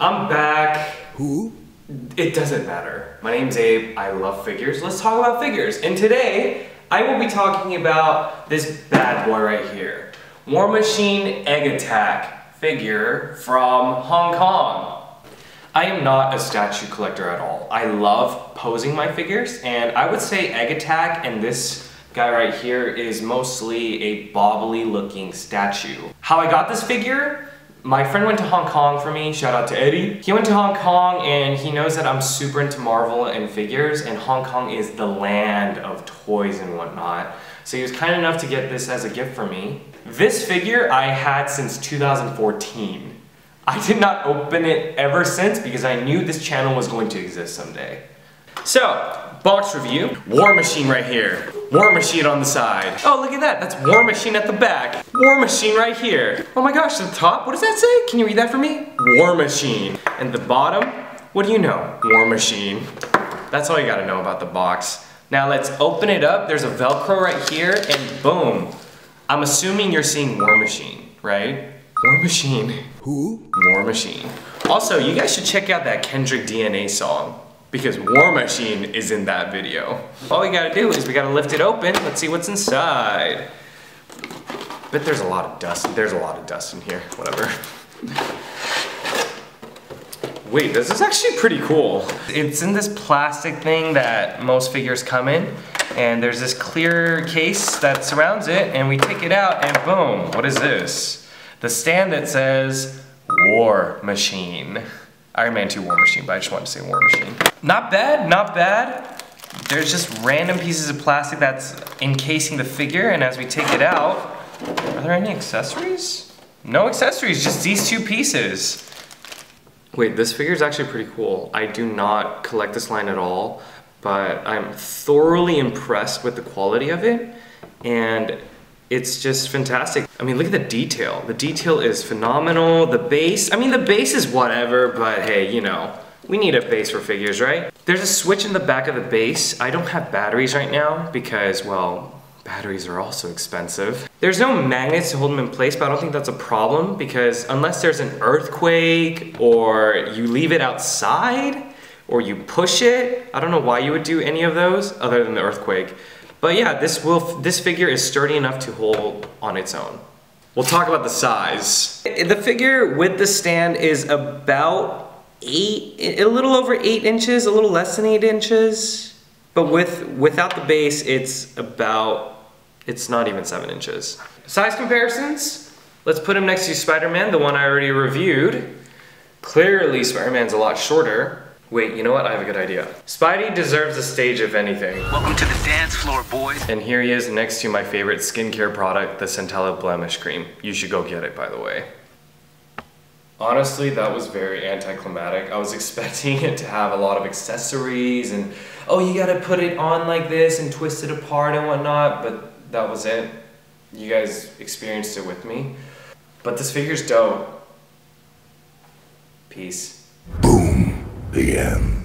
I'm back. Who? It doesn't matter. My name's Abe. I love figures. Let's talk about figures. And today, I will be talking about this bad boy right here. War Machine Egg Attack figure from Hong Kong. I am not a statue collector at all. I love posing my figures, and I would say Egg Attack and this guy right here is mostly a bobbly looking statue. How I got this figure? My friend went to Hong Kong for me, shout out to Eddie. He went to Hong Kong and he knows that I'm super into Marvel and figures, and Hong Kong is the land of toys and whatnot. So he was kind enough to get this as a gift for me. This figure I had since 2014. I did not open it ever since because I knew this channel was going to exist someday. So, box review. War Machine right here. War Machine on the side. Oh, look at that. That's War Machine at the back. War Machine right here. Oh my gosh, the top, what does that say? Can you read that for me? War Machine. And the bottom, what do you know? War Machine. That's all you gotta know about the box. Now let's open it up. There's a Velcro right here, and boom. I'm assuming you're seeing War Machine, right? War Machine. Who? War Machine. Also, you guys should check out that Kendrick DNA song, because War Machine is in that video. All we gotta do is we gotta lift it open. Let's see what's inside. Bet there's a lot of dust. There's a lot of dust in here, whatever. Wait, this is actually pretty cool. It's in this plastic thing that most figures come in, and there's this clear case that surrounds it, and we take it out and boom, what is this? The stand that says War Machine. Iron Man 2 War Machine, but I just wanted to say War Machine. Not bad, not bad. There's just random pieces of plastic that's encasing the figure, and as we take it out, are there any accessories? No accessories, just these two pieces. Wait, this figure is actually pretty cool. I do not collect this line at all, but I'm thoroughly impressed with the quality of it, and it's just fantastic. I mean, look at the detail. The detail is phenomenal. The base, I mean, the base is whatever, but hey, you know, we need a base for figures, right? There's a switch in the back of the base. I don't have batteries right now because, well, batteries are also expensive. There's no magnets to hold them in place, but I don't think that's a problem because unless there's an earthquake or you leave it outside or you push it, I don't know why you would do any of those other than the earthquake. But yeah, this figure is sturdy enough to hold on its own. We'll talk about the size. The figure with the stand is about a little over 8 inches, a little less than 8 inches. But without the base, it's not even 7 inches. Size comparisons, let's put him next to Spider-Man, the one I already reviewed. Clearly, Spider-Man's a lot shorter. Wait, you know what? I have a good idea. Spidey deserves a stage, if anything. Welcome to the dance floor, boys. And here he is next to my favorite skincare product, the Centella Blemish Cream. You should go get it, by the way. Honestly, that was very anticlimactic. I was expecting it to have a lot of accessories and, oh, you gotta put it on like this and twist it apart and whatnot, but that was it. You guys experienced it with me. But this figure's dope. Peace. Boom. The end.